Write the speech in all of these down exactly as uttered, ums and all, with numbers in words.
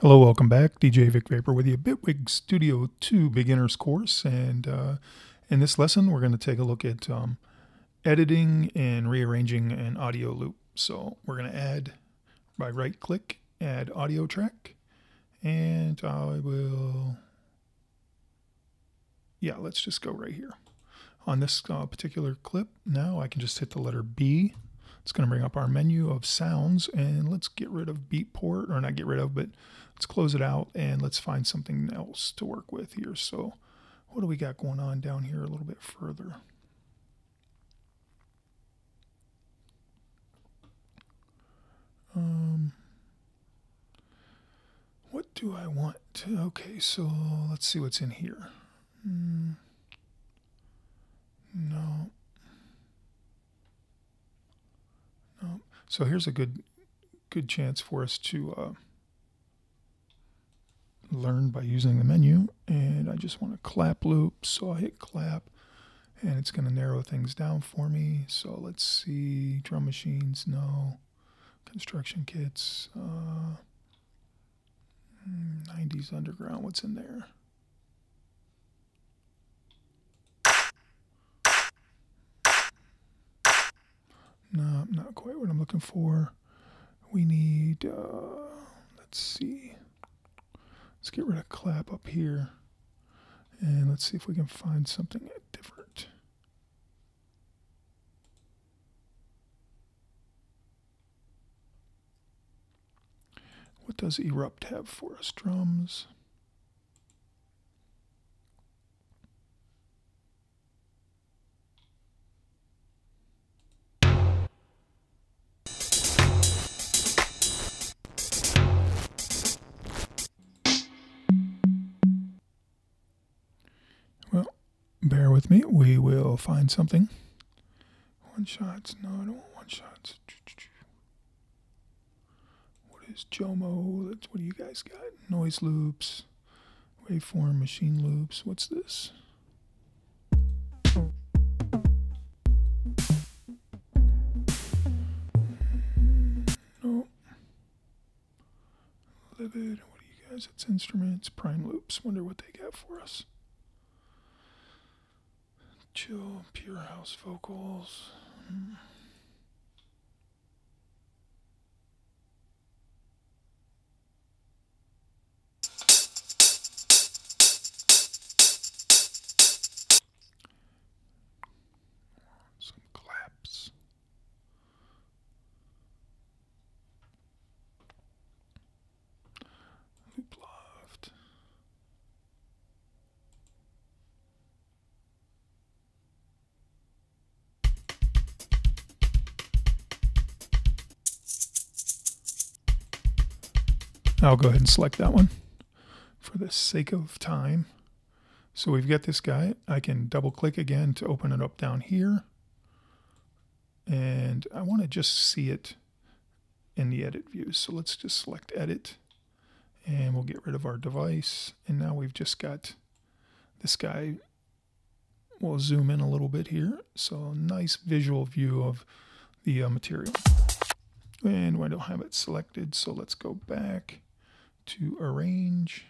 Hello, welcome back. D J Vic Vapor with you. Bitwig Studio two Beginner's Course, and uh, in this lesson we're going to take a look at um, editing and rearranging an audio loop. So we're going to add, by right click, add audio track, and I will, yeah, let's just go right here. On this uh, particular clip, now I can just hit the letter B. It's going to bring up our menu of sounds, and let's get rid of Beatport, or not get rid of, but let's close it out and let's find something else to work with here. So what do we got going on down here a little bit further? Um, what do I want? Okay, so let's see what's in here. Mm, no. So here's a good good chance for us to uh, learn by using the menu. And I just want a clap loop, so I hit clap, and it's going to narrow things down for me. So let's see, drum machines, no, construction kits, uh, nineties underground, what's in there? No, not quite what I'm looking for. We need, uh, let's see. Let's get rid of clap up here. And let's see if we can find something different. What does Erupt have for us? Drums. Bear with me, we will find something. One shots, no, I don't want one shots. What is Jomo? That's, what do you guys got? Noise loops, waveform, machine loops, what's this? No. Livid, what do you guys, it's instruments, prime loops, wonder what they got for us. Chill, pure house vocals. Mm. Some claps. Loop loft. I'll go ahead and select that one for the sake of time. So we've got this guy. I can double click again to open it up down here. And I want to just see it in the edit view. So let's just select edit, and we'll get rid of our device. And now we've just got this guy. We'll zoom in a little bit here. So nice visual view of the uh, material. And I don't have it selected, so let's go back to arrange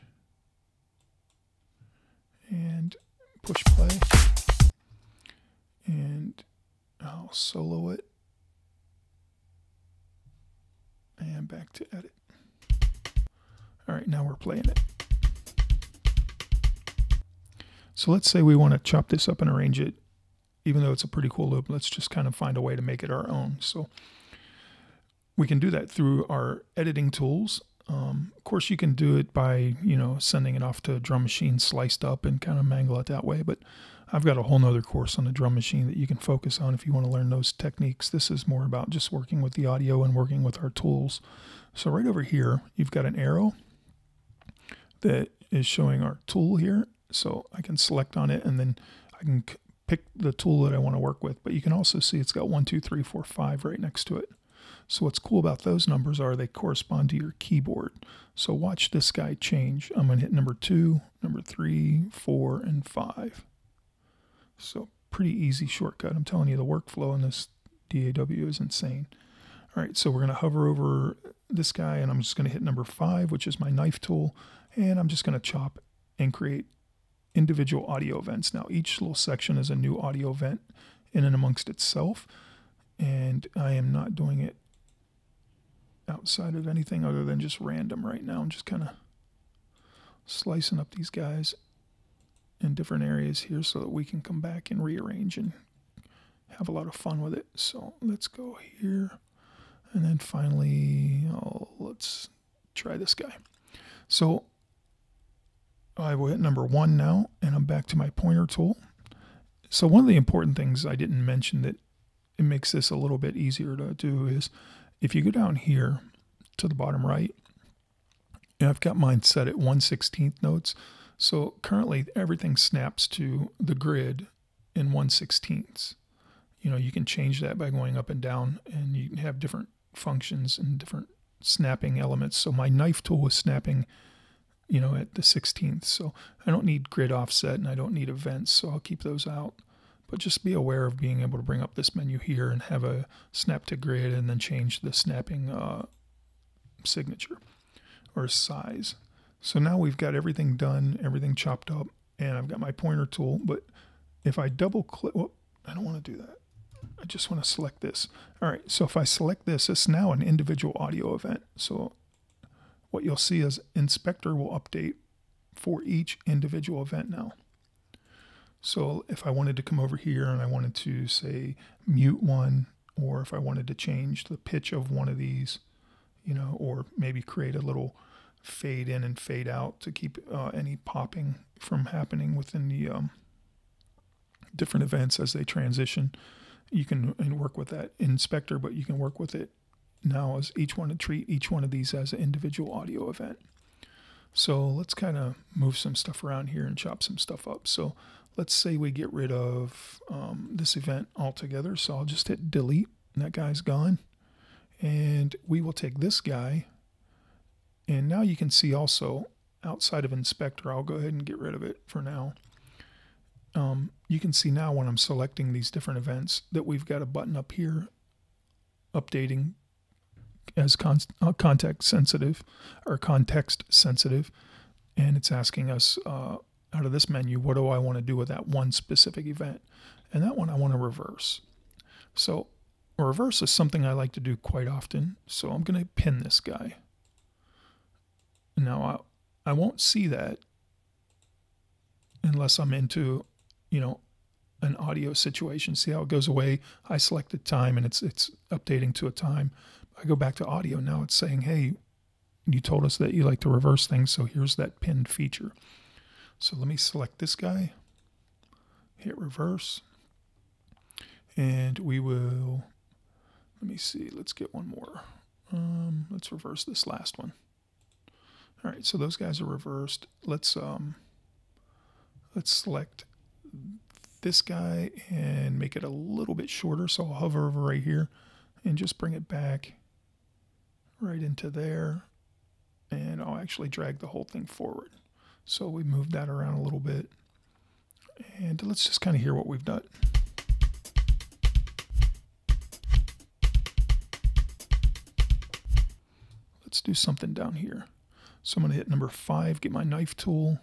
and push play, and I'll solo it and back to edit. All right, now we're playing it. So let's say we want to chop this up and arrange it. Even though it's a pretty cool loop, let's just kind of find a way to make it our own. So we can do that through our editing tools. Um, of course, you can do it by, you know, sending it off to a drum machine sliced up and kind of mangle it that way. But I've got a whole nother course on the drum machine that you can focus on if you want to learn those techniques. This is more about just working with the audio and working with our tools. So right over here, you've got an arrow that is showing our tool here. So I can select on it, and then I can pick the tool that I want to work with. But you can also see it's got one, two, three, four, five right next to it. So what's cool about those numbers are they correspond to your keyboard. So watch this guy change. I'm going to hit number two, number three, four, and five. So pretty easy shortcut. I'm telling you, the workflow in this D A W is insane. All right, so we're going to hover over this guy, and I'm just going to hit number five, which is my knife tool, and I'm just going to chop and create individual audio events. Now, each little section is a new audio event in and amongst itself, and I am not doing it outside of anything other than just random right now. I'm just kind of slicing up these guys in different areas here so that we can come back and rearrange and have a lot of fun with it. So let's go here, and then finally, oh, let's try this guy. So I will hit number one now, and I'm back to my pointer tool. So one of the important things I didn't mention that it makes this a little bit easier to do is if you go down here to the bottom right, and I've got mine set at one sixteenth notes. So currently everything snaps to the grid in one sixteenths. You know, you can change that by going up and down, and you can have different functions and different snapping elements. So my knife tool was snapping, you know, at the sixteenth. So I don't need grid offset, and I don't need events, so I'll keep those out. But just be aware of being able to bring up this menu here and have a snap to grid and then change the snapping uh, signature or size. So now we've got everything done, everything chopped up, and I've got my pointer tool. But if I double click, well, I don't want to do that. I just want to select this. All right, so if I select this, it's now an individual audio event. So what you'll see is Inspector will update for each individual event now. So if I wanted to come over here and I wanted to say mute one, or if I wanted to change the pitch of one of these, you know, or maybe create a little fade in and fade out to keep uh, any popping from happening within the um, different events as they transition, you can and work with that inspector, but you can work with it now as each one to treat each one of these as an individual audio event. So let's kind of move some stuff around here and chop some stuff up. So let's say we get rid of um, this event altogether. So I'll just hit delete, and that guy's gone. And we will take this guy. And now you can see also outside of Inspector, I'll go ahead and get rid of it for now. Um, you can see now when I'm selecting these different events that we've got a button up here updating as con uh, context sensitive or context sensitive. And it's asking us, uh, out of this menu, what do I want to do with that one specific event? And that one I want to reverse. So a reverse is something I like to do quite often. So I'm going to pin this guy. Now I, I won't see that unless I'm into, you know, an audio situation. See how it goes away? I selected time, and it's it's updating to a time. I go back to audio. Now it's saying, hey, you told us that you like to reverse things, so here's that pinned feature. So let me select this guy, hit reverse, and we will, let me see, let's get one more. Um, let's reverse this last one. All right, so those guys are reversed. Let's, um, let's select this guy and make it a little bit shorter. So I'll hover over right here and just bring it back right into there. And I'll actually drag the whole thing forward. So we moved that around a little bit, and let's just kind of hear what we've done. Let's do something down here. So I'm going to hit number five, get my knife tool,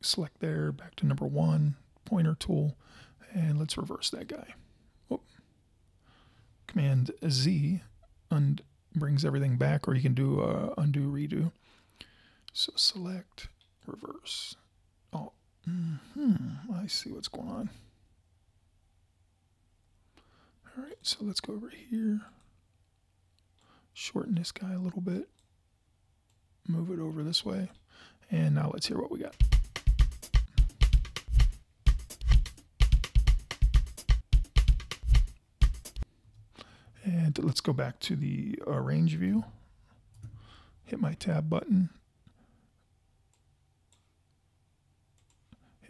select there, back to number one, pointer tool, and let's reverse that guy. Oh. Command Z und brings everything back, or you can do uh, undo, redo. So select, reverse. Oh, mm-hmm. I see what's going on. All right, so let's go over here. Shorten this guy a little bit. Move it over this way. And now let's hear what we got. And let's go back to the uh, range view. Hit my tab button.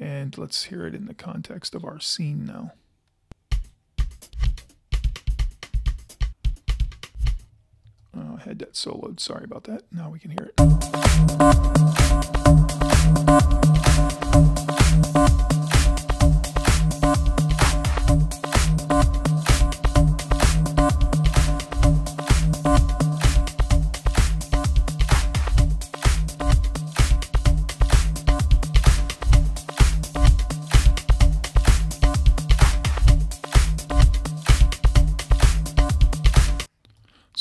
And let's hear it in the context of our scene now. Oh, I had that soloed. Sorry about that. Now we can hear it.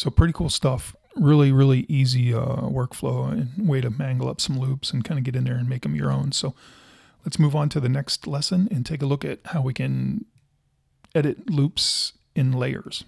So pretty cool stuff. Really, really easy uh, workflow and way to mangle up some loops and kind of get in there and make them your own. So let's move on to the next lesson and take a look at how we can edit loops in layers.